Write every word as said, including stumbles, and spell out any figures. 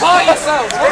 By yourself.